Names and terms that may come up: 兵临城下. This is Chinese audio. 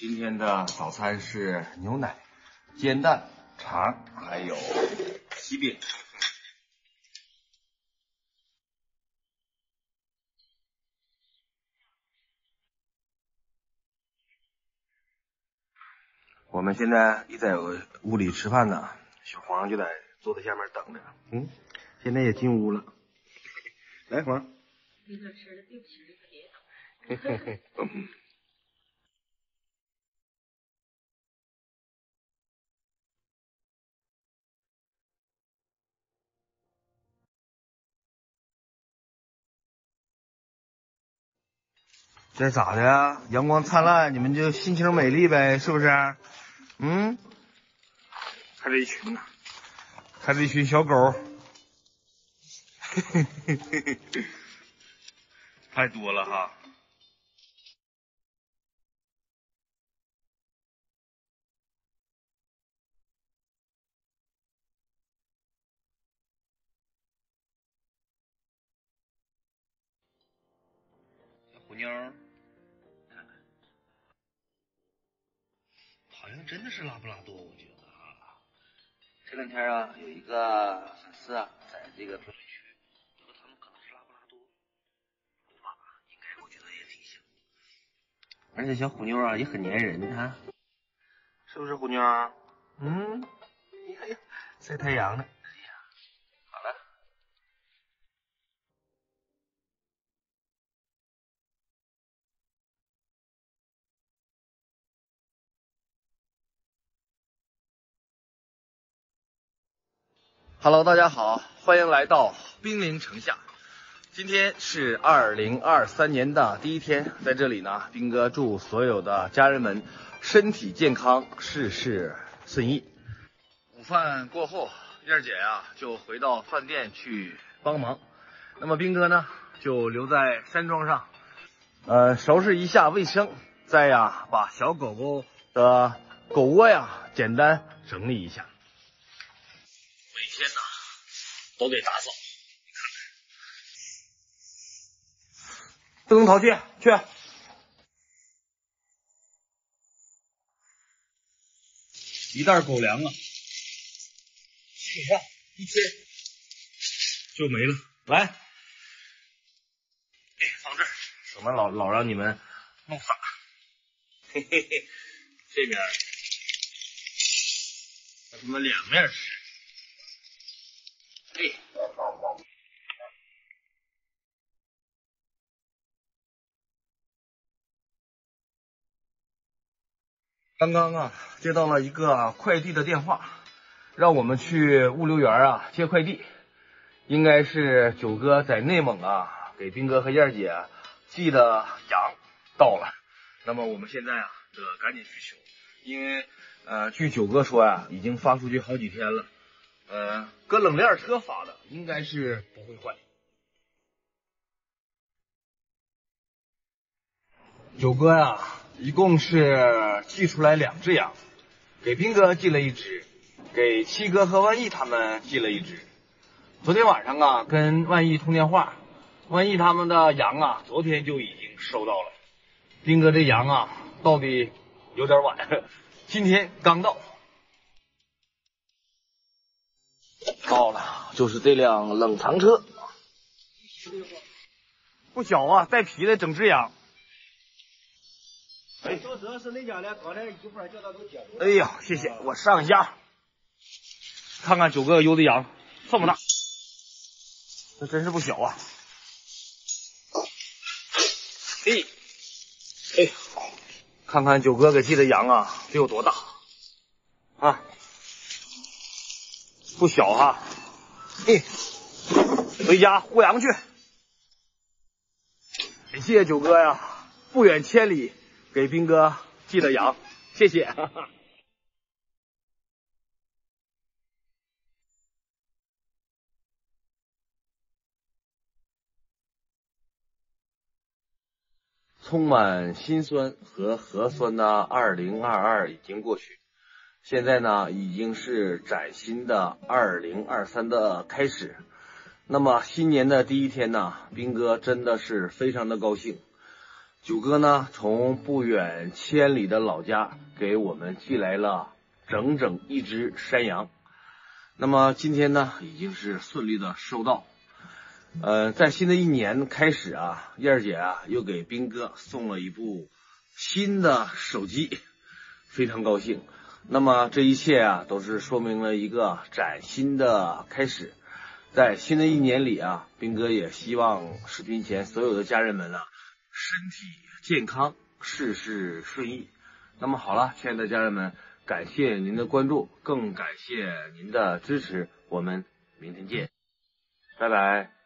今天的早餐是牛奶、煎蛋、肠，还有西饼。我们现在一在屋里吃饭呢，小黄就在桌子下面等着。嗯，现在也进屋了。来，黄。没事吃的，对不起，你可别等。这咋的呀？阳光灿烂，你们就心情美丽呗，是不是？嗯，看这一群呢，看这一群小狗，太多了哈。小虎妞。 好像真的是拉布拉多，我觉得啊。前两天啊，有一个粉丝啊，在这个评论区说他们可能是拉布拉多，不吧？应该我觉得也挺像。而且小虎妞啊也很粘人，你看，是不是虎妞？嗯，哎呀，晒太阳呢。哎呀，好了。Hello， 大家好，欢迎来到兵临城下。今天是2023年的第一天，在这里呢，兵哥祝所有的家人们身体健康，事事顺意。午饭过后，燕姐呀、就回到饭店去帮忙，那么兵哥呢就留在山庄上，收拾一下卫生，再呀把小狗狗的狗窝呀简单整理一下。 天呐，都得打扫，你看看，不能淘气，去。一袋狗粮啊，基本上一天就没了。来，哎，放这儿，省得老让你们弄反。嘿嘿嘿，这边让他们两面吃。 哎，刚刚啊接到了一个快递的电话，让我们去物流园啊接快递，应该是九哥在内蒙啊给斌哥和燕姐寄的羊到了。那么我们现在啊得赶紧去取，因为据九哥说呀、已经发出去好几天了。 搁冷链车发的，应该是不会坏。九哥呀、一共是寄出来两只羊，给斌哥寄了一只，给七哥和万毅他们寄了一只。昨天晚上啊，跟万毅通电话，万毅他们的羊啊，昨天就已经收到了。斌哥这羊啊，到的有点晚，今天刚到。 到了，就是这辆冷藏车，不小啊，带皮的整只羊。哎，主要是那家呢，刚才一会儿叫他给我解决。哎呀，谢谢，我上一下，看看九哥邮的羊这么大，这真是不小啊。哎，哎，看看九哥给寄的羊啊，得有多大啊！ 不小哈，哎，回家护羊去。感谢九哥呀，不远千里给兵哥寄的羊，谢谢。充满辛酸和核酸的2022已经过去。 现在呢，已经是崭新的2023的开始。那么新年的第一天呢，兵哥真的是非常的高兴。九哥呢，从不远千里的老家给我们寄来了整整一只山羊。那么今天呢，已经是顺利的收到。在新的一年开始啊，燕儿姐啊又给斌哥送了一部新的手机，非常高兴。那么这一切啊，都是说明了一个崭新的开始。在新的一年里啊，斌哥也希望视频前所有的家人们啊，身体健康，事事顺意。那么好了，亲爱的家人们，感谢您的关注，更感谢您的支持，我们明天见，拜拜。